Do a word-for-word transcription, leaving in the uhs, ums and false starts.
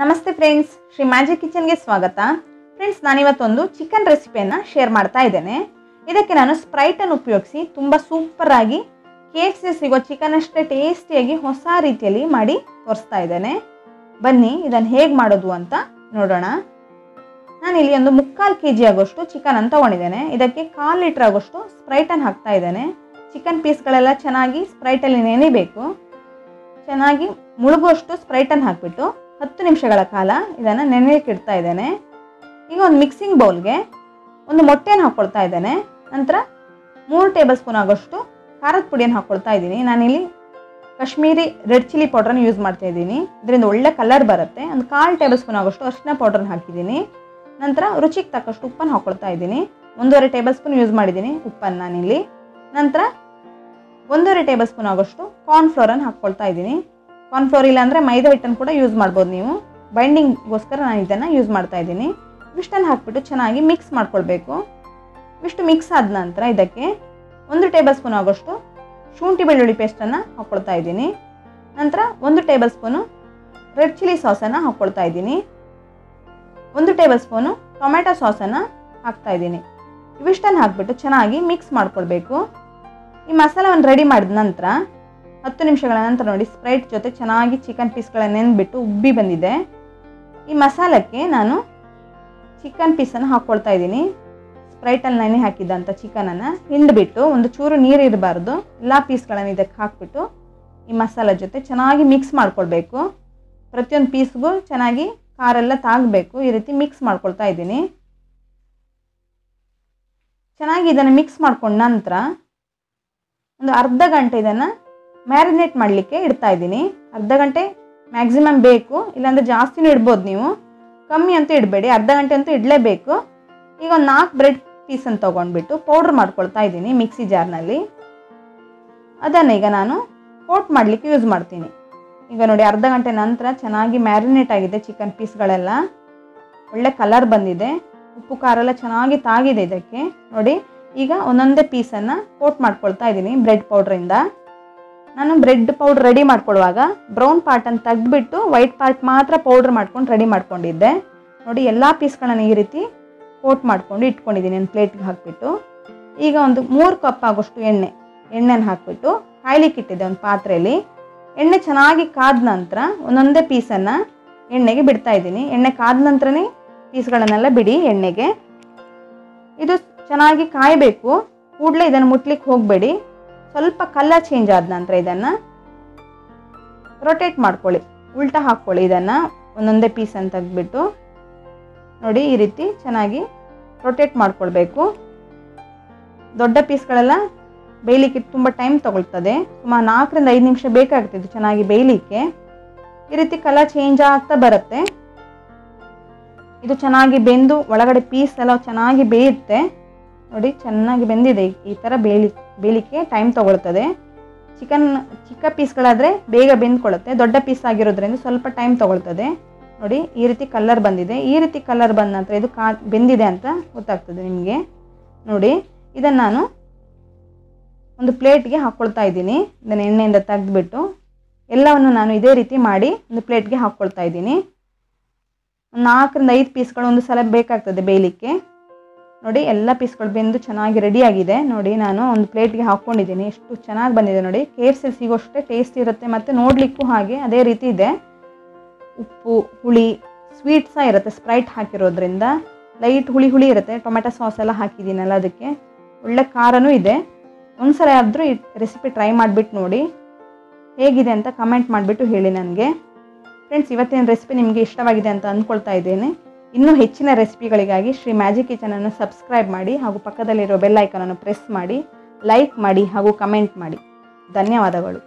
ನಮಸ್ತೆ friends, Shri magic ಕಿಚನ್ಗೆ ಸ್ವಾಗತ. ಫ್ರೆಂಡ್ಸ್, ನಾನಿವತ್ತೊಂದು ಚಿಕನ್ ರೆಸಿಪಿಯನ್ನು ಶೇರ್ ಮಾಡ್ತಾ ಇದ್ದೇನೆ. ಇದಕ್ಕೆ ನಾನು ಸ್ಪ್ರೈಟನ್ನು ಉಪಯೋಗಿಸಿ ತುಂಬ ಸೂಪರ್ ಆಗಿ ಕೇಕ್ಸ್ಗೆ ಸಿಗೋ ಚಿಕನ್ ಅಷ್ಟೇ ಟೇಸ್ಟಿಯಾಗಿ ಹೊಸ ರೀತಿಯಲ್ಲಿ ಮಾಡಿ ತೋರಿಸ್ತಾ ಇದ್ದೇನೆ. ಬನ್ನಿ ಇದನ್ನು ಹೇಗೆ ಮಾಡೋದು ಅಂತ ನೋಡೋಣ. ನಾನಿಲ್ಲಿ ಒಂದು ಮುಕ್ಕಾಲು ಕೆ ಜಿ ಆಗೋಷ್ಟು ಚಿಕನನ್ನು ತೊಗೊಂಡಿದ್ದೇನೆ. ಇದಕ್ಕೆ ಕಾಲು ಲೀಟ್ರ್ ಆಗೋಷ್ಟು ಸ್ಪ್ರೈಟನ್ನು ಹಾಕ್ತಾ ಇದ್ದೇನೆ. ಚಿಕನ್ ಪೀಸ್ಗಳೆಲ್ಲ ಚೆನ್ನಾಗಿ ಸ್ಪ್ರೈಟಲ್ಲಿ ನೆನೆಯಬೇಕು. ಚೆನ್ನಾಗಿ ಮುಳುಗುವಷ್ಟು ಸ್ಪ್ರೈಟನ್ನು ಹಾಕಿಬಿಟ್ಟು ಹತ್ತು ನಿಮಿಷಗಳ ಕಾಲ ಇದನ್ನು ನೆನೆಯಕ್ಕೆ ಇಡ್ತಾ ಇದ್ದೇನೆ. ಈಗ ಒಂದು ಮಿಕ್ಸಿಂಗ್ ಬೌಲ್ಗೆ ಒಂದು ಮೊಟ್ಟೆಯನ್ನು ಹಾಕ್ಕೊಳ್ತಾ ಇದ್ದೇನೆ. ನಂತರ ಮೂರು ಟೇಬಲ್ ಸ್ಪೂನ್ ಆಗೋಷ್ಟು ಖಾರದ ಪುಡಿಯನ್ನು ಹಾಕ್ಕೊಳ್ತಾ ಇದ್ದೀನಿ. ನಾನಿಲ್ಲಿ ಕಾಶ್ಮೀರಿ ರೆಡ್ ಚಿಲ್ಲಿ ಪೌಡ್ರನ್ನು ಯೂಸ್ ಮಾಡ್ತಾ ಇದ್ದೀನಿ. ಇದರಿಂದ ಒಳ್ಳೆ ಕಲರ್ ಬರುತ್ತೆ. ಒಂದು ಕಾಲು ಟೇಬಲ್ ಸ್ಪೂನ್ ಆಗೋಷ್ಟು ಅರಿಶಿನ ಪೌಡ್ರನ್ನು ಹಾಕಿದ್ದೀನಿ. ನಂತರ ರುಚಿಗೆ ತಕ್ಕಷ್ಟು ಉಪ್ಪನ್ನು ಹಾಕ್ಕೊಳ್ತಾ ಇದ್ದೀನಿ. ಒಂದೂವರೆ ಟೇಬಲ್ ಸ್ಪೂನ್ ಯೂಸ್ ಮಾಡಿದ್ದೀನಿ ಉಪ್ಪನ್ನು ನಾನಿಲ್ಲಿ. ನಂತರ ಒಂದೂವರೆ ಟೇಬಲ್ ಸ್ಪೂನ್ ಆಗೋಷ್ಟು ಕಾರ್ನ್ಫ್ಲೋರನ್ನು ಹಾಕ್ಕೊಳ್ತಾ ಇದ್ದೀನಿ. ಕಾರ್ನ್ಫ್ಲೋರ್ ಇಲ್ಲಾಂದರೆ ಮೈದಾ ಹಿಟ್ಟನ್ನು ಕೂಡ ಯೂಸ್ ಮಾಡ್ಬೋದು ನೀವು. ಬೈಂಡಿಂಗ್ಗೋಸ್ಕರ ನಾನು ಇದನ್ನು ಯೂಸ್ ಮಾಡ್ತಾ ಇದ್ದೀನಿ. ಇಷ್ಟನ್ನು ಹಾಕಿಬಿಟ್ಟು ಚೆನ್ನಾಗಿ ಮಿಕ್ಸ್ ಮಾಡ್ಕೊಳ್ಬೇಕು. ಇಷ್ಟು ಮಿಕ್ಸ್ ಆದ ನಂತರ ಇದಕ್ಕೆ ಒಂದು ಟೇಬಲ್ ಸ್ಪೂನ್ ಆಗೋಷ್ಟು ಶುಂಠಿ ಬೆಳ್ಳುಳ್ಳಿ ಪೇಸ್ಟನ್ನು ಹಾಕ್ಕೊಳ್ತಾ ಇದ್ದೀನಿ. ನಂತರ ಒಂದು ಟೇಬಲ್ ಸ್ಪೂನು ರೆಡ್ ಚಿಲ್ಲಿ ಸಾಸನ್ನು ಹಾಕ್ಕೊಳ್ತಾ ಇದ್ದೀನಿ. ಒಂದು ಟೇಬಲ್ ಸ್ಪೂನು ಟೊಮೆಟೊ ಸಾಸನ್ನು ಹಾಕ್ತಾ ಇದ್ದೀನಿ. ಇವಿಷ್ಟನ್ನು ಹಾಕಿಬಿಟ್ಟು ಚೆನ್ನಾಗಿ ಮಿಕ್ಸ್ ಮಾಡ್ಕೊಳ್ಬೇಕು. ಈ ಮಸಾಲವನ್ನು ರೆಡಿ ಮಾಡಿದ ನಂತರ ಹತ್ತು ನಿಮಿಷಗಳ ನಂತರ ನೋಡಿ ಸ್ಪ್ರೈಟ್ ಜೊತೆ ಚೆನ್ನಾಗಿ ಚಿಕನ್ ಪೀಸ್ಗಳನ್ನು ನೆನೆದ್ಬಿಟ್ಟು ಉಬ್ಬಿ ಬಂದಿದೆ. ಈ ಮಸಾಲಕ್ಕೆ ನಾನು ಚಿಕನ್ ಪೀಸನ್ನು ಹಾಕ್ಕೊಳ್ತಾ ಇದ್ದೀನಿ. ಸ್ಪ್ರೈಟಲ್ಲಿ ನೆನೆ ಹಾಕಿದ್ದಂಥ ಚಿಕನನ್ನು ಹಿಂಡಿಬಿಟ್ಟು ಒಂದು ಚೂರು ನೀರು ಇರಬಾರ್ದು. ಎಲ್ಲ ಪೀಸ್ಗಳನ್ನು ಇದಕ್ಕೆ ಹಾಕಿಬಿಟ್ಟು ಈ ಮಸಾಲ ಜೊತೆ ಚೆನ್ನಾಗಿ ಮಿಕ್ಸ್ ಮಾಡ್ಕೊಳ್ಬೇಕು. ಪ್ರತಿಯೊಂದು ಪೀಸ್ಗೂ ಚೆನ್ನಾಗಿ ಖಾರೆಲ್ಲ ತಾಗಬೇಕು. ಈ ರೀತಿ ಮಿಕ್ಸ್ ಮಾಡ್ಕೊಳ್ತಾ ಇದ್ದೀನಿ. ಚೆನ್ನಾಗಿ ಇದನ್ನು ಮಿಕ್ಸ್ ಮಾಡ್ಕೊಂಡ ನಂತರ ಒಂದು ಅರ್ಧ ಗಂಟೆ ಇದನ್ನು ಮ್ಯಾರಿನೇಟ್ ಮಾಡಲಿಕ್ಕೆ ಇಡ್ತಾ ಇದ್ದೀನಿ. ಅರ್ಧ ಗಂಟೆ ಮ್ಯಾಕ್ಸಿಮಮ್ ಬೇಕು, ಇಲ್ಲಾಂದರೆ ಜಾಸ್ತಿನೂ ಇಡ್ಬೋದು ನೀವು. ಕಮ್ಮಿ ಅಂತೂ ಇಡಬೇಡಿ, ಅರ್ಧ ಗಂಟೆ ಅಂತೂ ಇಡಲೇಬೇಕು. ಈಗ ಒಂದು ನಾಲ್ಕು ಬ್ರೆಡ್ ಪೀಸನ್ನು ತೊಗೊಂಡ್ಬಿಟ್ಟು ಪೌಡ್ರ್ ಮಾಡ್ಕೊಳ್ತಾ ಇದ್ದೀನಿ ಮಿಕ್ಸಿ ಜಾರ್ನಲ್ಲಿ. ಅದನ್ನು ಈಗ ನಾನು ಕೋಟ್ ಮಾಡಲಿಕ್ಕೆ ಯೂಸ್ ಮಾಡ್ತೀನಿ. ಈಗ ನೋಡಿ ಅರ್ಧ ಗಂಟೆ ನಂತರ ಚೆನ್ನಾಗಿ ಮ್ಯಾರಿನೇಟ್ ಆಗಿದೆ ಚಿಕನ್ ಪೀಸ್ಗಳೆಲ್ಲ. ಒಳ್ಳೆ ಕಲರ್ ಬಂದಿದೆ, ಉಪ್ಪು ಖಾರ ಎಲ್ಲ ಚೆನ್ನಾಗಿ ತಾಗಿದೆ ಇದಕ್ಕೆ ನೋಡಿ. ಈಗ ಒಂದೊಂದೇ ಪೀಸನ್ನು ಕೋಟ್ ಮಾಡ್ಕೊಳ್ತಾ ಇದ್ದೀನಿ ಬ್ರೆಡ್ ಪೌಡ್ರಿಂದ. ನಾನು ಬ್ರೆಡ್ ಪೌಡ್ರ್ ರೆಡಿ ಮಾಡ್ಕೊಳ್ಳುವಾಗ ಬ್ರೌನ್ ಪಾರ್ಟನ್ನು ತೆಗೆದುಬಿಟ್ಟು ವೈಟ್ ಪಾರ್ಟ್ ಮಾತ್ರ ಪೌಡ್ರ್ ಮಾಡ್ಕೊಂಡು ರೆಡಿ ಮಾಡ್ಕೊಂಡಿದ್ದೆ. ನೋಡಿ ಎಲ್ಲ ಪೀಸ್ಗಳನ್ನು ಈ ರೀತಿ ಕೋಟ್ ಮಾಡ್ಕೊಂಡು ಇಟ್ಕೊಂಡಿದ್ದೀನಿ ಒಂದು ಪ್ಲೇಟ್ಗೆ ಹಾಕಿಬಿಟ್ಟು. ಈಗ ಒಂದು ಮೂರು ಕಪ್ ಆಗೋಷ್ಟು ಎಣ್ಣೆ ಎಣ್ಣೆನ ಹಾಕಿಬಿಟ್ಟು ಕಾಯ್ಲಿಕ್ಕೆ ಇಟ್ಟಿದ್ದೆ ಒಂದು ಪಾತ್ರೆಯಲ್ಲಿ. ಎಣ್ಣೆ ಚೆನ್ನಾಗಿ ಕಾದ ನಂತರ ಒಂದೊಂದೇ ಪೀಸನ್ನು ಎಣ್ಣೆಗೆ ಬಿಡ್ತಾ ಇದ್ದೀನಿ. ಎಣ್ಣೆ ಕಾದ ನಂತರನೇ ಪೀಸ್ಗಳನ್ನೆಲ್ಲ ಬಿಡಿ ಎಣ್ಣೆಗೆ. ಇದು ಚೆನ್ನಾಗಿ ಕಾಯಬೇಕು, ಕೂಡಲೇ ಇದನ್ನು ಮುಟ್ಲಿಕ್ಕೆ ಹೋಗಬೇಡಿ. ಸ್ವಲ್ಪ ಕಲರ್ ಚೇಂಜ್ ಆದ ನಂತರ ಇದನ್ನು ರೊಟೇಟ್ ಮಾಡ್ಕೊಳ್ಳಿ, ಉಲ್ಟಾ ಹಾಕ್ಕೊಳ್ಳಿ. ಇದನ್ನು ಒಂದೊಂದೇ ಪೀಸನ್ನು ತೆಗೆದುಬಿಟ್ಟು ನೋಡಿ ಈ ರೀತಿ ಚೆನ್ನಾಗಿ ರೊಟೇಟ್ ಮಾಡ್ಕೊಳ್ಬೇಕು. ದೊಡ್ಡ ಪೀಸ್ಗಳೆಲ್ಲ ಬೇಯಲಿಕ್ಕೆ ತುಂಬ ಟೈಮ್ ತೊಗೊಳ್ತದೆ. ಸುಮಾರು ನಾಲ್ಕರಿಂದ ಐದು ನಿಮಿಷ ಬೇಕಾಗ್ತಿದ್ದು ಚೆನ್ನಾಗಿ ಬೇಯಲಿಕ್ಕೆ. ಈ ರೀತಿ ಕಲರ್ ಚೇಂಜ್ ಆಗ್ತಾ ಬರುತ್ತೆ. ಇದು ಚೆನ್ನಾಗಿ ಬೆಂದು ಒಳಗಡೆ ಪೀಸ್ ಎಲ್ಲ ಚೆನ್ನಾಗಿ ಬೇಯುತ್ತೆ. ನೋಡಿ ಚೆನ್ನಾಗಿ ಬೆಂದಿದೆ. ಈ ಥರ ಬೇಯಲಿ ಬೇಯಲಿಕ್ಕೆ ಟೈಮ್ ತೊಗೊಳ್ತದೆ. ಚಿಕನ್ ಚಿಕ್ಕ ಪೀಸ್ಗಳಾದರೆ ಬೇಗ ಬೆಂದ್ಕೊಳ್ಳುತ್ತೆ, ದೊಡ್ಡ ಪೀಸ್ ಆಗಿರೋದ್ರಿಂದ ಸ್ವಲ್ಪ ಟೈಮ್ ತೊಗೊಳ್ತದೆ. ನೋಡಿ ಈ ರೀತಿ ಕಲರ್ ಬಂದಿದೆ. ಈ ರೀತಿ ಕಲರ್ ಬಂದ ನಂತರ ಇದು ಕಾ ಬೆಂದಿದೆ ಅಂತ ಗೊತ್ತಾಗ್ತದೆ ನಿಮಗೆ. ನೋಡಿ ಇದನ್ನು ನಾನು ಒಂದು ಪ್ಲೇಟ್ಗೆ ಹಾಕ್ಕೊಳ್ತಾ ಇದ್ದೀನಿ. ಇದನ್ನು ಎಣ್ಣೆಯಿಂದ ತೆಗೆದುಬಿಟ್ಟು ಎಲ್ಲವನ್ನು ನಾನು ಇದೇ ರೀತಿ ಮಾಡಿ ಒಂದು ಪ್ಲೇಟ್ಗೆ ಹಾಕ್ಕೊಳ್ತಾ ಇದ್ದೀನಿ. ಒಂದು ನಾಲ್ಕರಿಂದ ಐದು ಪೀಸ್ಗಳು ಒಂದು ಸಲ ಬೇಕಾಗ್ತದೆ ಬೇಯಲಿಕ್ಕೆ. ನೋಡಿ ಎಲ್ಲ ಪೀಸ್ಗಳು ಬೆಂದು ಚೆನ್ನಾಗಿ ರೆಡಿಯಾಗಿದೆ. ನೋಡಿ ನಾನು ಒಂದು ಪ್ಲೇಟ್ಗೆ ಹಾಕ್ಕೊಂಡಿದ್ದೀನಿ. ಎಷ್ಟು ಚೆನ್ನಾಗಿ ಬಂದಿದೆ ನೋಡಿ. ಕೇರ್ಸಲ್ಲಿ ಸಿಗೋಷ್ಟೇ ಟೇಸ್ಟ್ ಇರುತ್ತೆ, ಮತ್ತು ನೋಡಲಿಕ್ಕೂ ಹಾಗೆ ಅದೇ ರೀತಿ ಇದೆ. ಉಪ್ಪು ಹುಳಿ ಸ್ವೀಟ್ ಸಹ ಇರುತ್ತೆ ಸ್ಪ್ರೈಟ್ ಹಾಕಿರೋದ್ರಿಂದ. ಲೈಟ್ ಹುಳಿ ಹುಳಿ ಇರುತ್ತೆ, ಟೊಮೆಟೊ ಸಾಸ್ ಎಲ್ಲ ಹಾಕಿದ್ದೀನಲ್ಲ ಅದಕ್ಕೆ. ಒಳ್ಳೆ ಖಾರನೂ ಇದೆ. ಒಂದು ಸಲ ಆದರೂ ಈ ರೆಸಿಪಿ ಟ್ರೈ ಮಾಡಿಬಿಟ್ಟು ನೋಡಿ ಹೇಗಿದೆ ಅಂತ ಕಮೆಂಟ್ ಮಾಡಿಬಿಟ್ಟು ಹೇಳಿ ನನಗೆ. ಫ್ರೆಂಡ್ಸ್, ಇವತ್ತಿನ ರೆಸಿಪಿ ನಿಮಗೆ ಇಷ್ಟವಾಗಿದೆ ಅಂತ ಅಂದ್ಕೊಳ್ತಾ ಇದ್ದೇನೆ. ಇನ್ನೂ ಹೆಚ್ಚಿನ ರೆಸಿಪಿಗಳಿಗಾಗಿ ಶ್ರೀ ಮ್ಯಾಜಿಕ್ ಕಿಚನನ್ನು ಸಬ್ಸ್ಕ್ರೈಬ್ ಮಾಡಿ ಹಾಗೂ ಪಕ್ಕದಲ್ಲಿರೋ ಬೆಲ್ ಐಕಾನನ್ನು ಪ್ರೆಸ್ ಮಾಡಿ, ಲೈಕ್ ಮಾಡಿ ಹಾಗೂ ಕಮೆಂಟ್ ಮಾಡಿ. ಧನ್ಯವಾದಗಳು.